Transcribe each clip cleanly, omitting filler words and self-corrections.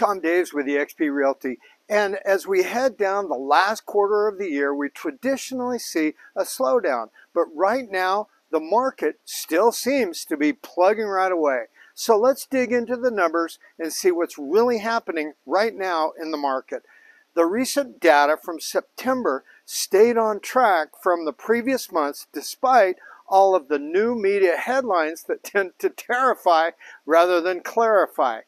Tom Daves with eXp Realty, and as we head down the last quarter of the year, we traditionally see a slowdown, but right now the market still seems to be plugging right away. So let's dig into the numbers and see what's really happening right now in the market. The recent data from September stayed on track from the previous months despite all of the new media headlines that tend to terrify rather than clarify.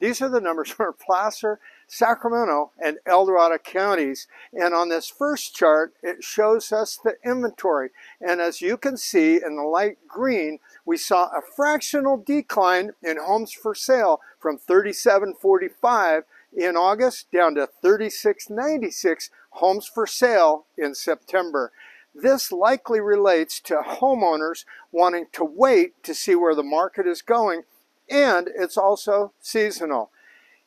These are the numbers for Placer, Sacramento, and El Dorado counties, and on this first chart it shows us the inventory, and as you can see in the light green, we saw a fractional decline in homes for sale from 3745 in August down to 3696 homes for sale in September. This likely relates to homeowners wanting to wait to see where the market is going, and it's also seasonal.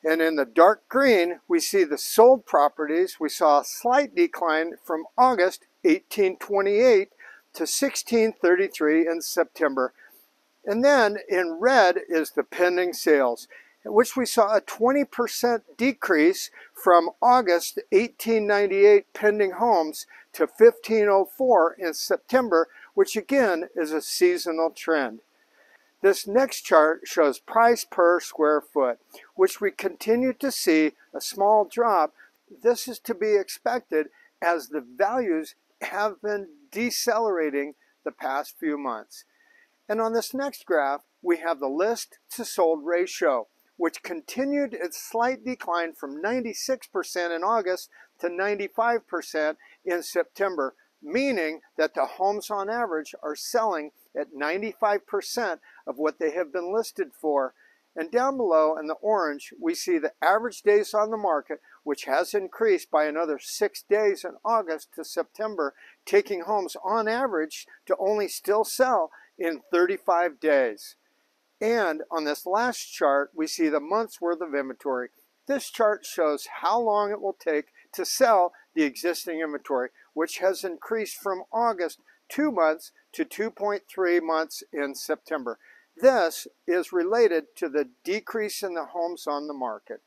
And in the dark green, we see the sold properties. We saw a slight decline from August 1828 to 1633 in September. And then in red is the pending sales, which we saw a 20% decrease from August 1898 pending homes to 1504 in September, which again is a seasonal trend. This next chart shows price per square foot, which we continue to see a small drop. This is to be expected as the values have been decelerating the past few months. And on this next graph, we have the list to sold ratio, which continued its slight decline from 96% in August to 95% in September, meaning that the homes on average are selling at 95% of what they have been listed for. And down below in the orange, we see the average days on the market, which has increased by another 6 days in August to September, taking homes on average to only still sell in 35 days. And on this last chart, we see the month's worth of inventory. This chart shows how long it will take to sell the existing inventory, which has increased from August 2 months to 2.3 months in September. This is related to the decrease in the homes on the market.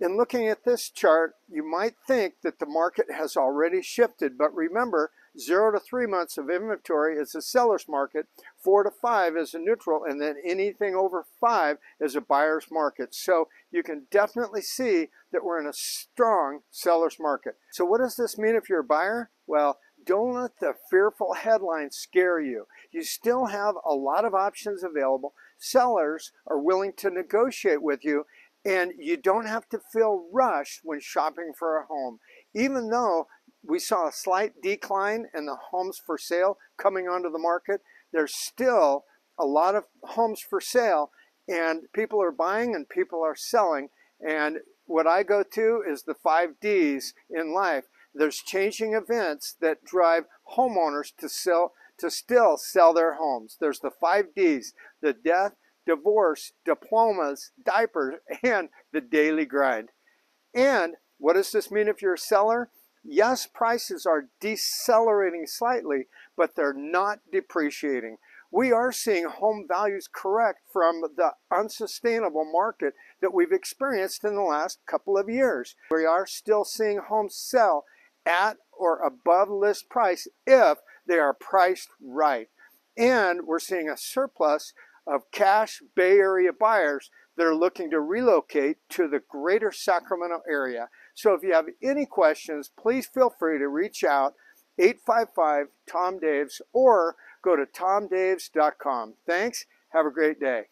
In looking at this chart, you might think that the market has already shifted, but remember, 0 to 3 months of inventory is a seller's market, 4 to 5 is a neutral, and then anything over 5 is a buyer's market. So you can definitely see that we're in a strong seller's market. So what does this mean if you're a buyer? Well, don't let the fearful headlines scare you. You still have a lot of options available. Sellers are willing to negotiate with you, and you don't have to feel rushed when shopping for a home. Even though we saw a slight decline in the homes for sale coming onto the market, there's still a lot of homes for sale, and people are buying and people are selling. And what I go to is the 5 Ds in life. There's changing events that drive homeowners to still sell their homes. There's the 5 Ds, the death, divorce, diplomas, diapers, and the daily grind. And what does this mean if you're a seller? Yes, prices are decelerating slightly, but they're not depreciating. We are seeing home values correct from the unsustainable market that we've experienced in the last couple of years. We are still seeing homes sell at or above list price if they are priced right. And we're seeing a surplus of cash Bay Area buyers that are looking to relocate to the greater Sacramento area. So if you have any questions, please feel free to reach out, 855-TOM-DAVES, or go to tomdaves.com. Thanks. Have a great day.